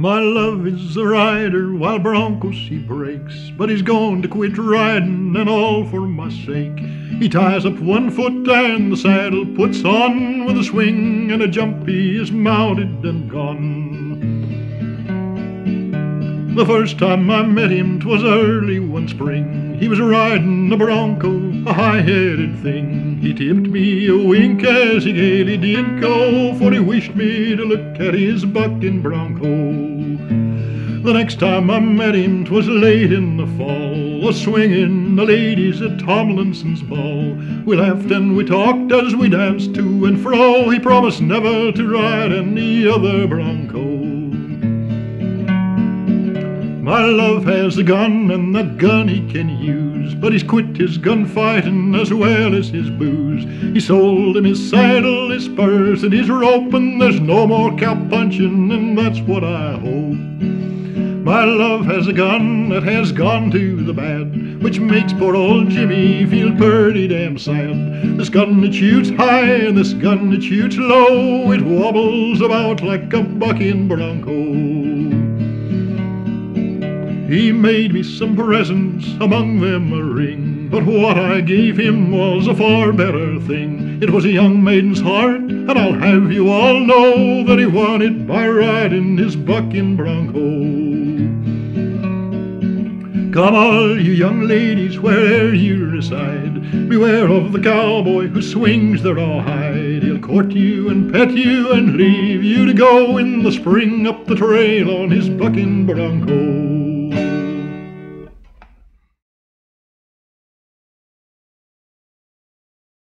My love is a rider, wild broncos he breaks, but he's going to quit riding, and all for my sake. He ties up one foot and the saddle puts on, with a swing and a jump he is mounted and gone. The first time I met him 'twas early one spring. He was riding a bronco, a high-headed thing. He tipped me a wink as he gaily did go, for he wished me to look at his bucking bronco. The next time I met him 'twas late in the fall, a-swinging the ladies at Tomlinson's Ball. We laughed and we talked as we danced to and fro. He promised never to ride any other bronco. My love has a gun, and that gun he can use, but he's quit his gunfighting as well as his booze. He sold him his saddle, his spurs, and his rope, and there's no more cow-punching, and that's what I hope. My love has a gun that has gone to the bad, which makes poor old Jimmy feel pretty damn sad. This gun that shoots high and this gun that shoots low, it wobbles about like a bucking bronco. He made me some presents, among them a ring, but what I gave him was a far better thing. It was a young maiden's heart, and I'll have you all know that he won it by riding his bucking bronco. Come all you young ladies, where'er you reside, beware of the cowboy who swings the rawhide. He'll court you and pet you and leave you to go in the spring up the trail on his bucking bronco.